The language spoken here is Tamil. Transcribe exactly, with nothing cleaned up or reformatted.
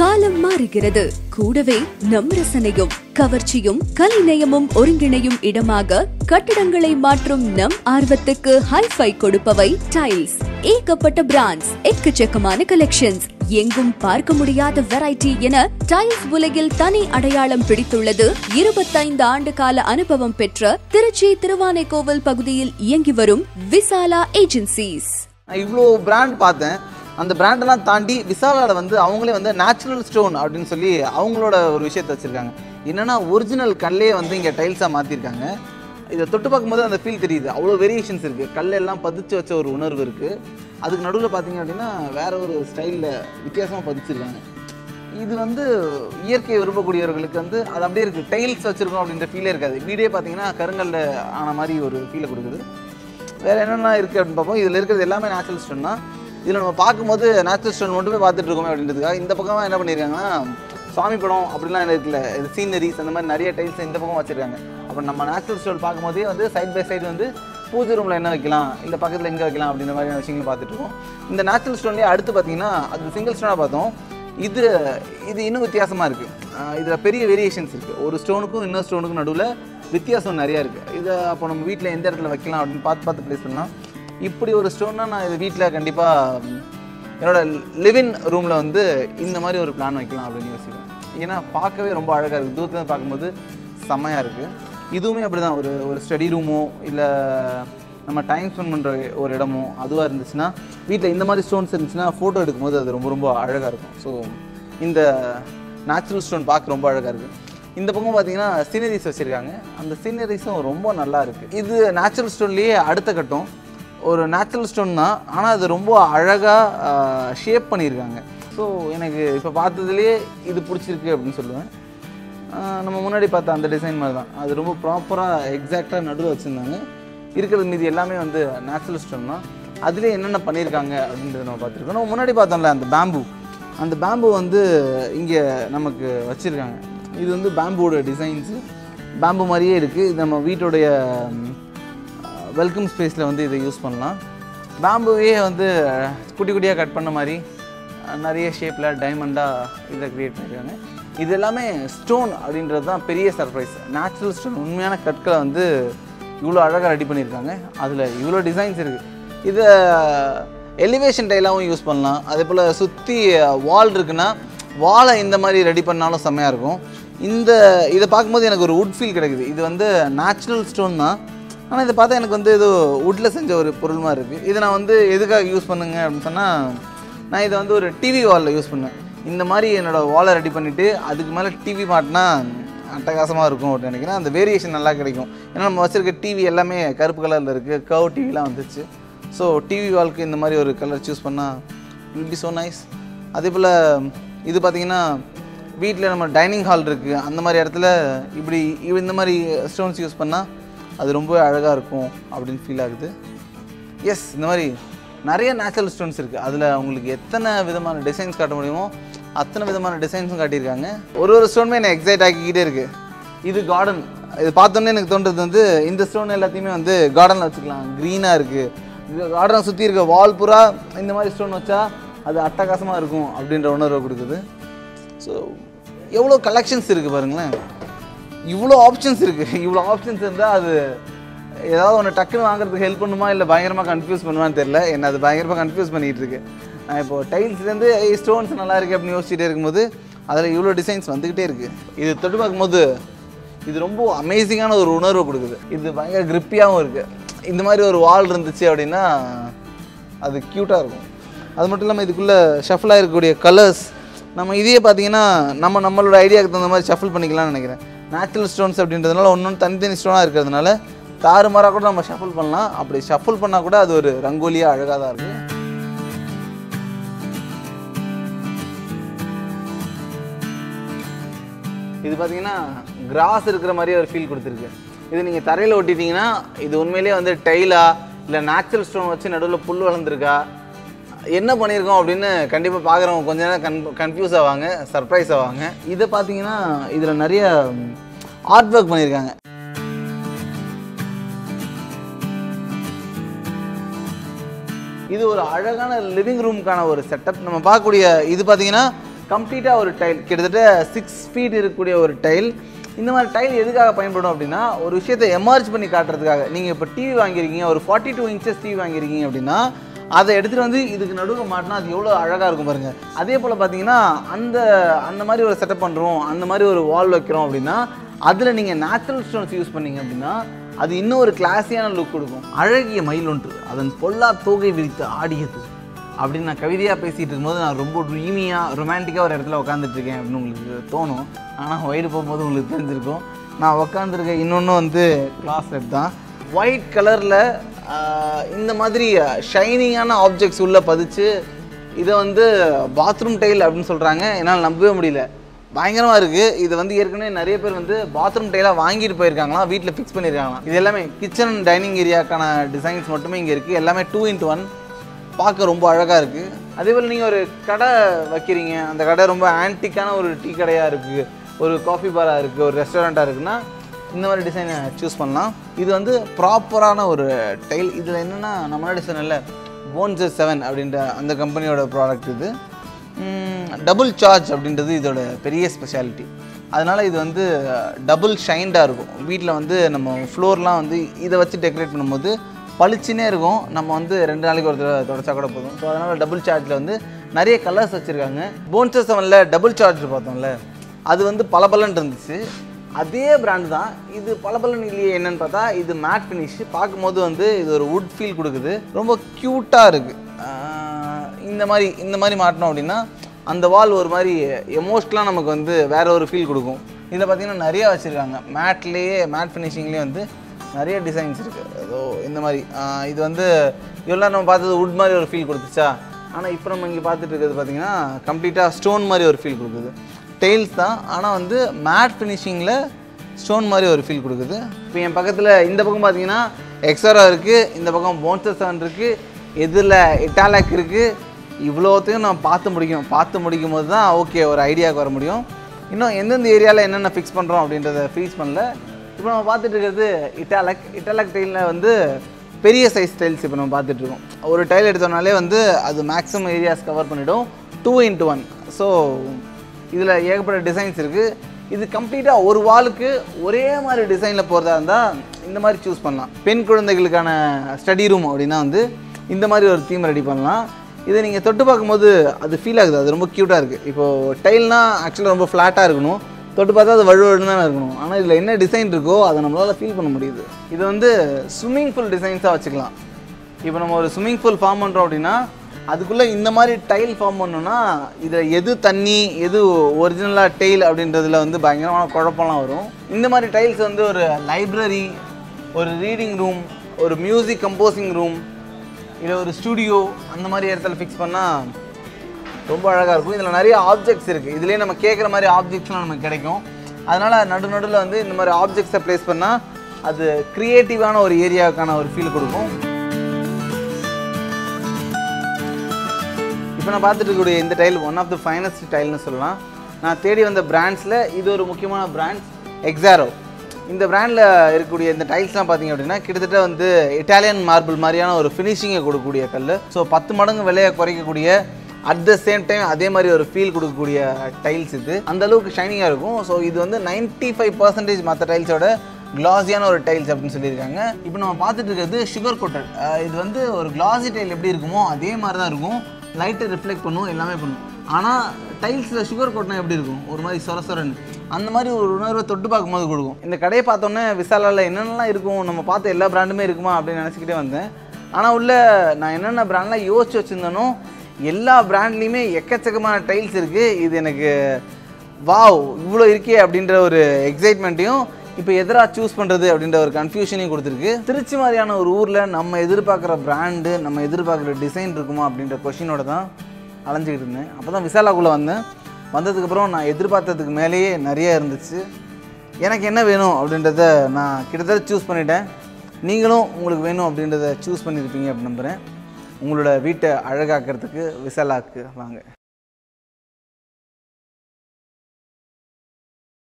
காலம் மாறுகிறது. கூடவே நம் ரசனையும் கவர்ச்சியும் கலைநயமும் ஒருங்கிணையும் இடமாக கட்டடங்களை மாற்றும் நம் ஆர்வத்துக்கு ஹைஃபை கொடுப்பவை டைல்ஸ். ஏகப்பட்ட பிராண்ட்ஸ், எக்கச்சக்கமான கலெக்ஷன்ஸ், எங்கும் பார்க்க முடியாத வெரைட்டி என டைல்ஸ் உலகில் தனி அடையாளம் பிடித்துள்ளது. இருபத்தைந்து ஆண்டு கால அனுபவம் பெற்ற திருச்சி திருவானைக்கோவில் பகுதியில் இயங்கி வரும் விசாலா ஏஜென்சிஸ். இவ்வளோ பிராண்ட் பார்த்தேன். அந்த பிராண்டெல்லாம் தாண்டி விசாலாவில் வந்து அவங்களே வந்து நேச்சுரல் ஸ்டோன் அப்படின்னு சொல்லி அவங்களோட ஒரு விஷயத்தை வச்சுருக்காங்க. என்னென்னா ஒரிஜினல் கல்லே வந்து இங்கே டைல்ஸாக மாற்றிருக்காங்க. இதை தொட்டு பார்க்கும்போது அந்த ஃபீல் தெரியுது. அவ்வளோ வேரியேஷன்ஸ் இருக்குது. கல்லெல்லாம் பதிச்சு வச்ச ஒரு உணர்வு இருக்குது. அதுக்கு நடுவில் பார்த்திங்க அப்படின்னா வேறு ஒரு ஸ்டைலில் வித்தியாசமாக பதிச்சிருக்காங்க. இது வந்து இயற்கையை விரும்பக்கூடியவர்களுக்கு வந்து அது அப்படியே இருக்குது. டைல்ஸ் வச்சுருக்கோம் அப்படின்ற ஃபீலே இருக்காது. வீடே பார்த்திங்கன்னா கருங்கல்ல ஆன மாதிரி ஒரு ஃபீலை கொடுக்குது. வேறு என்னென்ன இருக்குது அப்படின்னு பார்ப்போம். இதில் இருக்கிறது எல்லாமே நேச்சுரல் ஸ்டோன் தான். இதில் நம்ம பார்க்கும்போது நேச்சுரல் ஸ்டோன் மட்டுமே பார்த்துட்டு இருக்கோமே அப்படின்றதுக்காக இந்த பக்கமாக என்ன பண்ணியிருக்காங்கன்னா சாமி படம் அப்படிலாம் என்ன இருக்குல்ல சீனரிஸ் அந்த மாதிரி நிறைய டைல்ஸ் இந்த பக்கம் வச்சுருக்காங்க. அப்போ நம்ம நேச்சுரல் ஸ்டோன் பார்க்கும்போதே வந்து சைட் பை சைடு வந்து பூஜை ரூமில் என்ன வைக்கலாம், இல்லை பக்கத்தில் எங்கே வைக்கலாம் அப்படின்ற மாதிரியான விஷயங்கள் பார்த்துட்ருக்கோம். இந்த நேச்சுரல் ஸ்டோன்லேயே அடுத்து பார்த்திங்கன்னா அது சிங்கிள் ஸ்டோனாக பார்த்தோம். இது இது இன்னும் வித்தியாசமாக இருக்குது. இதில் பெரிய வேரியேஷன்ஸ் இருக்குது. ஒரு ஸ்டோனுக்கும் இன்னொரு ஸ்டோனுக்கும் நடுவில் வித்தியாசம் நிறையா இருக்குது. இதை அப்போ நம்ம வீட்டில் எந்த இடத்துல வைக்கலாம் அப்படின்னு பார்த்து பார்த்து ப்ளேஸ் பண்ணலாம். இப்படி ஒரு ஸ்டோன்னா நான் இது வீட்டில் கண்டிப்பாக என்னோடய லிவிங் ரூமில் வந்து இந்த மாதிரி ஒரு பிளான் வைக்கலாம் அப்படின்னு யோசிக்கிறேன். ஏன்னா பார்க்கவே ரொம்ப அழகாக இருக்குது. தூரத்தில் பார்க்கும்போது செம்மையாக இருக்குது. இதுவுமே அப்படி தான். ஒரு ஒரு ஸ்டடி ரூமோ இல்லை நம்ம டைம் ஸ்பெண்ட் பண்ணுற ஒரு இடமோ அதுவாக இருந்துச்சுன்னா வீட்டில் இந்த மாதிரி ஸ்டோன்ஸ் இருந்துச்சுன்னா ஃபோட்டோ எடுக்கும்போது அது ரொம்ப ரொம்ப அழகாக இருக்கும். ஸோ இந்த நேச்சுரல் ஸ்டோன் பார்க்க ரொம்ப அழகாக இருக்குது. இந்த பக்கம் பார்த்திங்கன்னா சீனரிஸ் வச்சுருக்காங்க. அந்த சீனரிஸும் ரொம்ப நல்லா இருக்குது. இது நேச்சுரல் ஸ்டோன்லேயே அடுத்த கட்டம். ஒரு நேச்சுரல் ஸ்டோன் தான், ஆனால் அது ரொம்ப அழகாக ஷேப் பண்ணியிருக்காங்க. ஸோ எனக்கு இப்போ பார்த்ததுலேயே இது பிடிச்சிருக்கு அப்படின்னு சொல்லுவேன். நம்ம முன்னாடி பார்த்த அந்த டிசைன் மாதிரி தான். அது ரொம்ப ப்ராப்பராக எக்ஸாக்டாக நடுவில் வச்சுருந்தாங்க. இருக்கிறது மீது எல்லாமே வந்து நேச்சுரல் ஸ்டோன் தான். அதிலே என்னென்ன பண்ணியிருக்காங்க அப்படின்றத நம்ம பார்த்துருக்கோம். நம்ம முன்னாடி பார்த்தோம்ல அந்த பேம்பு, அந்த பேம்பு வந்து இங்கே நமக்கு வச்சுருக்காங்க. இது வந்து பேம்புவோட டிசைன்ஸு பேம்பு மாதிரியே இருக்குது. இது நம்ம வீட்டோடைய வெல்கம் ஸ்பேஸில் வந்து இதை யூஸ் பண்ணலாம். பேம்புவே வந்து குட்டி குட்டியாக கட் பண்ண மாதிரி நிறைய ஷேப்பில் டைமண்டாக இதை க்ரியேட் பண்ணியிருக்காங்க. இது எல்லாமே ஸ்டோன் அப்படின்றது தான் பெரிய சர்ப்ரைஸ். நேச்சுரல் ஸ்டோன் உண்மையான கற்களை வந்து இவ்வளோ அழகாக ரெடி பண்ணியிருக்காங்க. அதில் இவ்வளோ டிசைன்ஸ் இருக்குது. இதை எலிவேஷன் டைலாகவும் யூஸ் பண்ணலாம். அதே போல் சுற்றி வால் இருக்குன்னா வாழை இந்த மாதிரி ரெடி பண்ணாலும் செம்மையாக இருக்கும். இந்த இதை பார்க்கும்போது எனக்கு ஒரு வுட் ஃபீல் கிடைக்குது. இது வந்து நேச்சுரல் ஸ்டோன் தான், ஆனால் இதை பார்த்தா எனக்கு வந்து ஏதோ வுட்டில் செஞ்ச ஒரு பொருள் மாதிரி இருக்குது. இதை நான் வந்து எதுக்காக யூஸ் பண்ணுங்க அப்படின்னு சொன்னால், நான் இதை வந்து ஒரு டிவி வாலில் யூஸ் பண்ணேன். இந்த மாதிரி என்னோடய வாலை ரெடி பண்ணிவிட்டு அதுக்கு மேலே டிவி மாட்டினா அட்டகாசமாக இருக்கும் அப்படின்னு நினைக்கிறேன். அந்த வேரியேஷன் நல்லா கிடைக்கும். ஏன்னா நம்ம வச்சுருக்க டிவி எல்லாமே கருப்பு கலரில் இருக்குது. கர்வ் டிவிலாம் வந்துச்சு. ஸோ டிவி வாலுக்கு இந்த மாதிரி ஒரு கலர் சூஸ் பண்ணால் வில் பி ஸோ நைஸ். அதே போல் இது பார்த்திங்கன்னா வீட்டில் நம்ம டைனிங் ஹால் இருக்குது. அந்த மாதிரி இடத்துல இப்படி இந்த மாதிரி ஸ்டோன்ஸ் யூஸ் பண்ணால் அது ரொம்பவே அழகாக இருக்கும் அப்படின்னு ஃபீல் ஆகுது. எஸ், இந்த மாதிரி நிறைய நேச்சுரல் ஸ்டோன்ஸ் இருக்குது. அதில் உங்களுக்கு எத்தனை விதமான டிசைன்ஸ் காட்ட முடியுமோ அத்தனை விதமான டிசைன்ஸும் காட்டியிருக்காங்க. ஒரு ஒரு ஸ்டோனுமே என்னை எக்ஸைட் ஆக்கிக்கிட்டே இருக்குது. இது கார்டன். இது பார்த்தோன்னே எனக்கு தோன்றது வந்து இந்த ஸ்டோன் எல்லாத்தையுமே வந்து கார்டனில் வச்சுக்கலாம். க்ரீனாக இருக்குது. கார்டனை சுற்றி இருக்க வால் பூரா இந்த மாதிரி ஸ்டோன் வச்சா அது அட்டகாசமாக இருக்கும் அப்படின்ற உணர்வை கொடுக்குது. ஸோ எவ்வளோ கலெக்ஷன்ஸ் இருக்குது பாருங்களேன். இவ்வளோ ஆப்ஷன்ஸ் இருக்குது. இவ்வளோ ஆப்ஷன்ஸ் இருந்தால் அது ஏதாவது ஒன்று டக்குன்னு வாங்குறதுக்கு ஹெல்ப் பண்ணுமா, இல்லை பயங்கரமாக கன்ஃபியூஸ் பண்ணுவான்னு தெரில. என்ன அது பயங்கரமாக கன்ஃபியூஸ் பண்ணிகிட்டு இருக்கு. நான் இப்போது டைல்ஸ்லேருந்து ஸ்டோன்ஸ் நல்லா இருக்குது அப்படின்னு யோசிச்சுட்டே இருக்கும்போது அதில் இவ்வளோ டிசைன்ஸ் வந்துக்கிட்டே இருக்குது. இது தொட்டு பார்க்கும்போது இது ரொம்ப அமேசிங்கான ஒரு உணர்வை கொடுக்குது. இது பயங்கர கிரிப்பியாகவும் இருக்குது. இந்த மாதிரி ஒரு வால் இருந்துச்சு அப்படின்னா அது க்யூட்டாக இருக்கும். அது மட்டும் இல்லாமல் இதுக்குள்ளே ஷஃபிளாக இருக்கக்கூடிய கலர்ஸ் நம்ம இதையே பார்த்திங்கன்னா நம்ம நம்மளோட ஐடியாவுக்கு தகுந்த மாதிரி ஷஃபிள் பண்ணிக்கலாம்னு நினைக்கிறேன். நேச்சுரல் ஸ்டோன்ஸ் அப்படின்றதுனால ஒன்று ஒன்று தனித்தனி ஸ்டோனாக இருக்கிறதுனால தாறுமாறாக கூட நம்ம ஷஃபிள் பண்ணலாம். அப்படி ஷஃபிள் பண்ணால் கூட அது ஒரு ரங்கோலியாக அழகாக தான் இருக்குது. இது பார்த்திங்கன்னா கிராஸ் இருக்கிற மாதிரியே ஒரு ஃபீல் கொடுத்துருக்கு. இது நீங்கள் தரையில் ஒட்டிட்டிங்கன்னா இது உண்மையிலே வந்து டைலா இல்லை நேச்சுரல் ஸ்டோன் வச்சு நடுவில் புல் வளர்ந்துருக்கா என்ன பண்ணியிருக்கோம் அப்படின்னு கண்டிப்பாக பார்க்குறவங்க கொஞ்ச நேரம் கன் கன்ஃபியூஸ் ஆவாங்க, சர்ப்ரைஸ் ஆவாங்க. இதை பார்த்தீங்கன்னா இதில் நிறைய ஆர்ட் ஒர்க் பண்ணியிருக்காங்க. இது ஒரு அழகான லிவிங் ரூமுக்கான ஒரு செட்டப். நம்ம பார்க்கக்கூடிய இது பார்த்தீங்கன்னா கம்ப்ளீட்டா ஒரு டைல் கிட்டத்தட்ட six feet இருக்கக்கூடிய ஒரு டைல் இந்த மாதிரி டைல் எதுக்காக பயன்படும் அப்படினா ஒரு விஷயத்தை எமர்ஜ் பண்ணி காட்றதுக்காக நீங்க இப்ப டிவி வாங்கி இருக்கீங்க ஒரு forty-two inches டிவி வாங்கி இருக்கீங்க அப்படினா அதை எடுத்துட்டு வந்து இதுக்கு நடுவுல மாட்டினா அது எவ்வளவு அழகா இருக்கும் பாருங்க அதே போல பாத்தீங்கன்னா அந்த அந்த மாதிரி ஒரு செட்டப் பண்றோம் அந்த மாதிரி ஒரு வால் வைக்கிறோம் அப்படினா அதுல நீங்க நேச்சுரல் ஸ்டோன்ஸ் யூஸ் பண்ணீங்க அப்படினா அது இன்னும் ஒரு கிளாஸியான லுக் கொடுக்கும் அழகிய மயிலொன்று அதன் பொல்லா தோகை விரித்து ஆடியது अब ना कविया पेसिटे ना रोम ड्रीमिया रोमांटिका और इतना उटे अब तोण आना वैर पेज ना उतर इन क्लास वैट कलर इतमी शैनिंगान आब्जेक्ट्स पदचे वो बाथरूम टेल अब नंबे मुड़े भयंकर नया पे बाथरूम टेल वांगिट पेगा वीटल फिक्स पड़ा किचन डाइनिंग एरिया डिजाइन मटमें टू इंटू वन पाक रोम अलग अदपोल कड़ वी अंत कड़ रोम आंटिकान और टी कड़ा और काफी बारा और रेस्टारेंटा इतनी डिजाइन चूस पड़ना इतनी प्रापरान और टैल इतना नम्बर डिजाइन Bones seven अब अंत कंपनियो प्रोडक्ट डबल चार्ज अब इोड़े स्पेशालिटी इतनी डबल शाइंडा वीटल वो नम्बर फ्लोर वो डेकोरेट पड़े पलिचने नम्बर वो रेचा कूड़ा डबुल चार्ज वो ना कलर्स वजह Bones seven डबुल चार्ज पातम अब वो पल पलचि अदे प्राणा इत पल पलन पाता इत मैट फिनिश पार्को वो वुड फील को क्यूटा इतमी माटो अब अंत वाल और मारे एमोशनल नमक वो वे और फील को पाती ना वजह मैटल मैट फिनिशिंग वो नरिया डिजाइन इतमी इला नम्बर पात वुट मारे और फील कुछ आना इंपे पाटेट पाती कम्प्लीटा स्टोन मारे और फील को टेल्स आना वो मैट फिनिशिंग स्टोन मारे और फील को पक पाती एक्सरा पक Bones seven इटालिक इव्वोत ना पात मुड़ो पात मुड़क ओके और ईडिया वर मुझे इन एंत एरिया फिक्स पड़ो अब फिक्स पड़े इन ना पाटेट इटालिक इटालिक टेल वो सईज टेल्स इन नम्बर पाटेट और टेल वो अब मैक्सिमम एरिया कवर पड़ो टू इंटू वन सो इगप डिजाइन इत कम्प्लीटा और वालुके वरे मारे डिजाइन पड़ता इतमी चूस पड़ना पेन कुछ स्टडी रूम अब इतमी और थीम रेडी पड़ना इतनी तट पार्को अब फील आगे अब रोम क्यूटा इोलना आक्चुअल रोम फ्लैटा तोट पाता अब वुना आना इन डिसेन नम्बा फील पड़ मुझे इतनी स्विमिंग पूल डिसेनसा वोचल इन नम्बर स्विमिंग पूल फार्म पड़ो अब अदार टैल फार्म पड़ोना ती एजल टेल अब वो भयंकर कुमार वो इतमी टैल्स वो और लाइब्रेरी और रीडिंग रूम और म्यूजिक कंपोजिंग रूम और स्टूडियो अंतमारी फिक्स पड़ा रोम अलग नया आब्जेक्ट्स नम्बर केक मारे आब्जेक्ट्स नम्बर कड़ी ना आब्जेक्ट्स प्लेस पड़ा अब क्रिएटिवान और एरिया और फील को ना पाटेट tile one of the finest tile ना तेड़ी वह ब्रांड्स इत मुख्य ब्रांड्स एक्सारो इत प्रांडल टैल्स पाती कटत इटालियन मार्बल मारियान और फिनिशिंग को कल सो पत्त मडंगु विलैय कुरैक्कूडिय at the same time அதேமாரி ஒரு ஃபீல் கொடுக்கக்கூடிய டைல்ஸ் இது அந்த அளவுக்கு ஷைனிங்கா இருக்கும் சோ இது வந்து ninety-five percent மத்த டைல்ஸ் ஓட ग्लाஸியான ஒரு டைல்ஸ் அப்படினு சொல்லிருக்காங்க இப்போ நம்ம பார்த்துட்டு இருக்குது சுகர் கோட்டட் இது வந்து ஒரு ग्लाஸி டைல் எப்படி இருக்குமோ அதே மாதிரி தான் இருக்கும் லைட் ரிஃப்ளெக்ட் பண்ணும் எல்லாமே பண்ணும் ஆனா டைல்ஸ்ல சுகர் கோட்னா எப்படி இருக்கும் ஒரு மாதிரி சொரசொரன்னு அந்த மாதிரி ஒரு உணர்வை தொட்டு பாக்கும்போது கொடுக்கும் இந்த கடையை பார்த்தோம்னா விசாலால என்னெல்லாம் இருக்கும் நம்ம பார்த்த எல்லா பிராண்டுமே இருக்குமா அப்படி நினைச்சிட்டே வந்தேன் ஆனா உள்ள நான் என்னென்ன பிராண்ட்ல யோசிச்சு வச்சிருந்தனோ எல்லா பிராண்ட்லயுமே எக்கச்சக்கமான டைல்ஸ் இருக்கு இது எனக்கு வாவ் இவ்ளோ இருக்கே அப்படிங்கற ஒரு எக்ஸைட்மென்ட்டையும் இப்போ எதரா चूஸ் பண்றது அப்படிங்கற ஒரு கன்ஃபியூஷனையும் கொடுத்திருக்கு திருச்சி மாதிரியான ஒரு ஊர்ல நம்ம எதிர்பார்க்குற பிராண்ட் நம்ம எதிர்பார்க்குற டிசைன் இருக்குமா அப்படிங்கற क्वेश्चनோட தான் அலஞ்சிட்டு இருந்தேன் அப்பதான் விசாலாக்குள்ள வந்தேன் வந்ததுக்கு அப்புறம் நான் எதிர்பார்த்ததுக்கு மேலேயே நிறைய இருந்துச்சு எனக்கு என்ன வேணும் அப்படிங்கறத நான் கிட்டத்தட்ட चूஸ் பண்ணிட்டேன் நீங்களும் உங்களுக்கு வேணும் அப்படிங்கறத चूஸ் பண்ணிருப்பீங்க அப்படி நம்புறேன் उंगलोड वीट अलग विसला वांग।